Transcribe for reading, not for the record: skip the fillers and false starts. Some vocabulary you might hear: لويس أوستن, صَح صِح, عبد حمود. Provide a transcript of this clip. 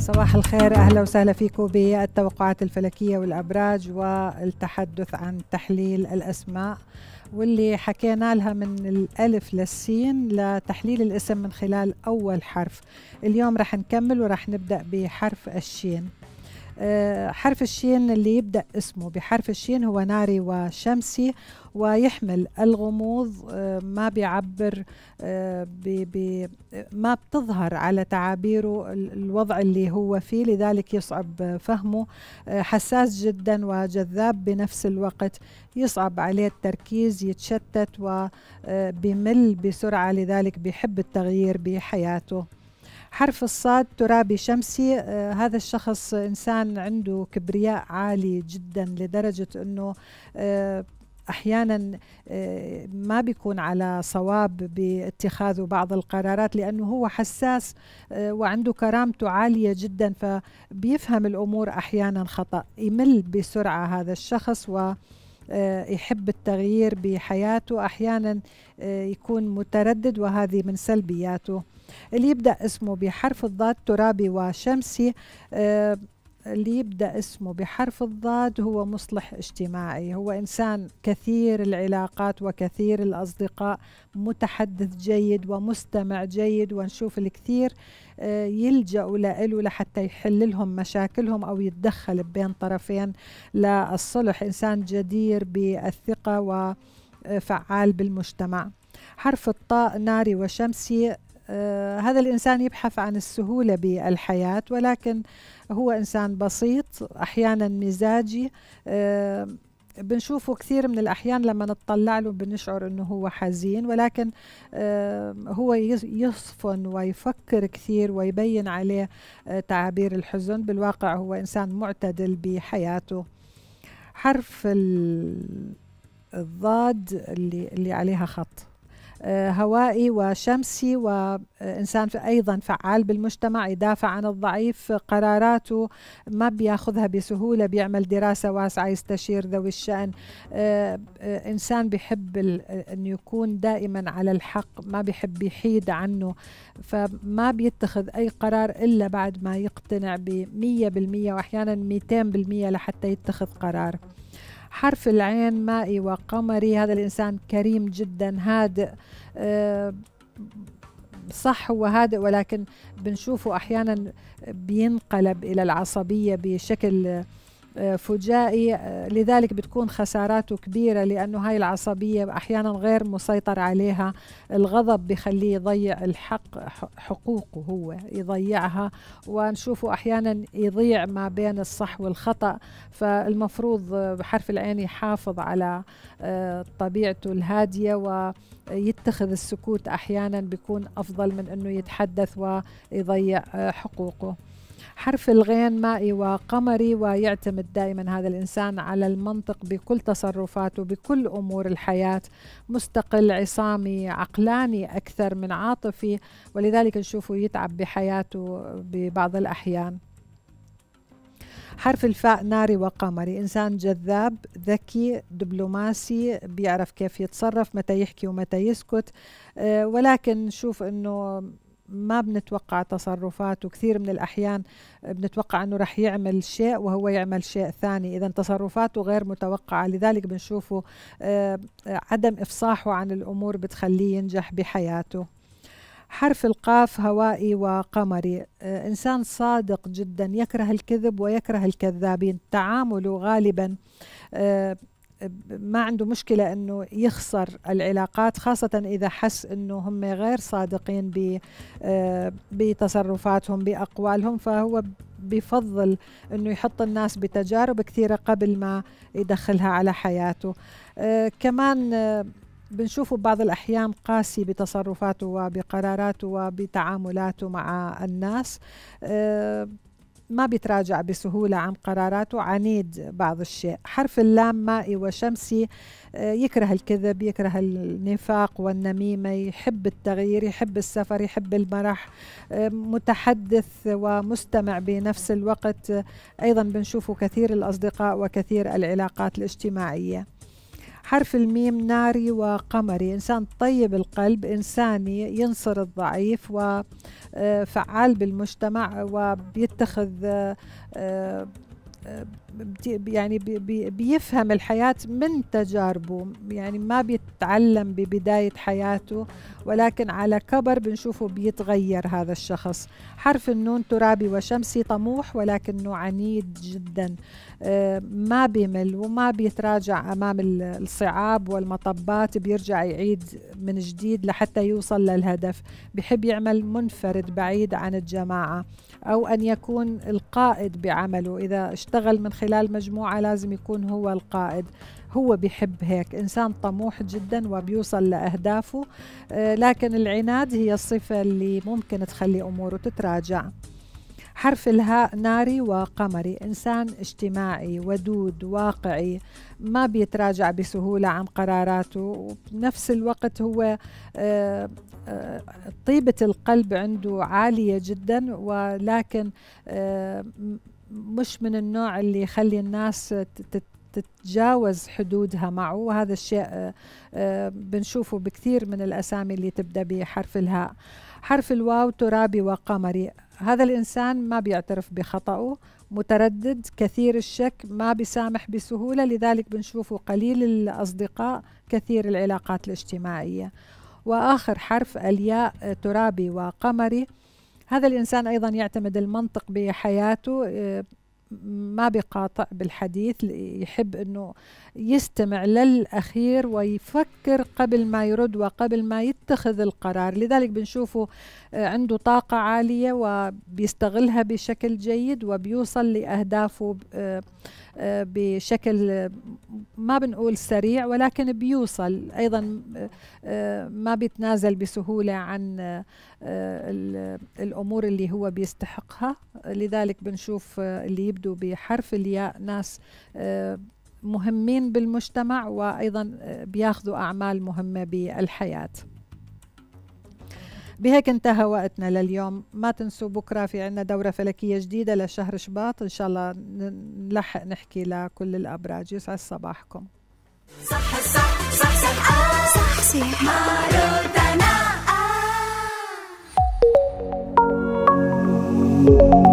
صباح الخير، أهلا وسهلا فيكم بالتوقعات الفلكية والأبراج والتحدث عن تحليل الأسماء واللي حكينا لها من الألف للسين لتحليل الاسم من خلال أول حرف. اليوم رح نكمل ورح نبدأ بحرف الشين. حرف الشين اللي يبدأ اسمه بحرف الشين هو ناري وشمسي ويحمل الغموض، ما بيعبر ما بتظهر على تعابيره الوضع اللي هو فيه، لذلك يصعب فهمه. حساس جدا وجذاب بنفس الوقت، يصعب عليه التركيز، يتشتت وبمل بسرعة، لذلك بيحب التغيير بحياته. حرف الصاد ترابي شمسي، هذا الشخص إنسان عنده كبرياء عالي جدا لدرجة أنه أحيانا ما بيكون على صواب باتخاذه بعض القرارات، لأنه هو حساس وعنده كرامته عالية جدا، فبيفهم الأمور أحيانا خطأ. يمل بسرعة هذا الشخص و يحب التغيير بحياته، أحيانا يكون متردد وهذه من سلبياته. اللي يبدأ اسمه بحرف الضاد ترابي وشمسي، اللي يبدأ اسمه بحرف الضاد هو مصلح اجتماعي، هو إنسان كثير العلاقات وكثير الأصدقاء، متحدث جيد ومستمع جيد، ونشوف الكثير يلجأوا له لحتى يحل لهم مشاكلهم أو يتدخل بين طرفين للصلح. إنسان جدير بالثقة وفعال بالمجتمع. حرف الطاء ناري وشمسي، هذا الإنسان يبحث عن السهولة بالحياة، ولكن هو إنسان بسيط، أحيانا مزاجي. بنشوفه كثير من الأحيان لما نتطلع له بنشعر أنه هو حزين، ولكن هو يصفن ويفكر كثير ويبين عليه تعابير الحزن، بالواقع هو إنسان معتدل بحياته. حرف الضاد اللي عليها خط هوائي وشمسي، وإنسان أيضا فعال بالمجتمع، يدافع عن الضعيف، قراراته ما بياخذها بسهولة، بيعمل دراسة واسعة، يستشير ذوي الشأن. إنسان بيحب أن يكون دائما على الحق، ما بيحب يحيد عنه، فما بيتخذ أي قرار إلا بعد ما يقتنع 100% وأحيانا 200% لحتى يتخذ قرار. حرف العين مائي وقمري، هذا الإنسان كريم جدا، هادئ، صح هو هادئ، ولكن بنشوفه أحيانا بينقلب إلى العصبية بشكل فجائي، لذلك بتكون خساراته كبيرة، لأنه هاي العصبية أحيانا غير مسيطر عليها. الغضب بخليه يضيع الحق، حقوقه هو يضيعها، ونشوفه أحيانا يضيع ما بين الصح والخطأ، فالمفروض بحرف العين يحافظ على طبيعته الهادية ويتخذ السكوت، أحيانا بيكون أفضل من أنه يتحدث ويضيع حقوقه. حرف الغين مائي وقمري، ويعتمد دائما هذا الإنسان على المنطق بكل تصرفاته، بكل أمور الحياة، مستقل، عصامي، عقلاني أكثر من عاطفي، ولذلك نشوفه يتعب بحياته ببعض الأحيان. حرف الفاء ناري وقمري، إنسان جذاب، ذكي، دبلوماسي، بيعرف كيف يتصرف، متى يحكي ومتى يسكت، ولكن نشوف أنه ما بنتوقع تصرفاته، كثير من الأحيان بنتوقع أنه رح يعمل شيء وهو يعمل شيء ثاني، إذا تصرفاته غير متوقعة، لذلك بنشوفه عدم إفصاحه عن الأمور بتخليه ينجح بحياته. حرف القاف هوائي وقمري، إنسان صادق جدا، يكره الكذب ويكره الكذابين، تعامله غالبا ما عنده مشكلة أنه يخسر العلاقات، خاصة إذا حس أنه هم غير صادقين بتصرفاتهم بأقوالهم، فهو بفضل أنه يحط الناس بتجارب كثيرة قبل ما يدخلها على حياته. كمان بنشوفه بعض الأحيان قاسي بتصرفاته وبقراراته وبتعاملاته مع الناس، ما بيتراجع بسهولة عن قراراته، عنيد بعض الشيء. حرف اللام مائي وشمسي، يكره الكذب، يكره النفاق والنميمة، يحب التغيير، يحب السفر، يحب المرح، متحدث ومستمع بنفس الوقت، أيضا بنشوفه كثير الأصدقاء وكثير العلاقات الاجتماعية. حرف الميم ناري وقمري، إنسان طيب القلب، إنساني، ينصر الضعيف، وفعال بالمجتمع، وبيتخذ يعني بيفهم الحياة من تجاربه، يعني ما بيتعلم ببداية حياته ولكن على كبر بنشوفه بيتغير هذا الشخص. حرف النون ترابي وشمسي، طموح ولكنه عنيد جدا، ما بيمل وما بيتراجع أمام الصعاب والمطبات، بيرجع يعيد من جديد لحتى يوصل للهدف، بيحب يعمل منفرد بعيد عن الجماعة، أو أن يكون القائد بعمله، إذا اشتغل من خلال مجموعة لازم يكون هو القائد، هو بيحب هيك. إنسان طموح جدا وبيوصل لأهدافه، لكن العناد هي الصفة اللي ممكن تخلي أموره تتراجع. حرف الهاء ناري وقمري، إنسان اجتماعي ودود واقعي، ما بيتراجع بسهولة عن قراراته، وبنفس الوقت هو طيبة القلب عنده عالية جدا، ولكن مش من النوع اللي يخلي الناس تتجاوز حدودها معه، وهذا الشيء بنشوفه بكثير من الأسامي اللي تبدأ بحرف الهاء. حرف الواو ترابي وقمري، هذا الإنسان ما بيعترف بخطأه، متردد، كثير الشك، ما بيسامح بسهولة، لذلك بنشوفه قليل الأصدقاء، كثير العلاقات الاجتماعية. وآخر حرف الياء ترابي وقمري، هذا الإنسان أيضا يعتمد المنطق بحياته، ما بيقاطع بالحديث، يحب أنه يستمع للأخير ويفكر قبل ما يرد وقبل ما يتخذ القرار، لذلك بنشوفه عنده طاقة عالية وبيستغلها بشكل جيد، وبيوصل لأهدافه بشكل ما بنقول سريع ولكن بيوصل، أيضا ما بيتنازل بسهولة عن الأمور اللي هو بيستحقها، لذلك بنشوف اللي يبدو بحرف الياء ناس مهمين بالمجتمع، وأيضا بياخذوا أعمال مهمة بالحياة. بهيك انتهى وقتنا لليوم، ما تنسوا بكرة في عنا دورة فلكية جديدة لشهر شباط، إن شاء الله نلحق نحكي لكل الأبراج. يسعد صباحكم. صح صح صح صح صح صح مع رودانا.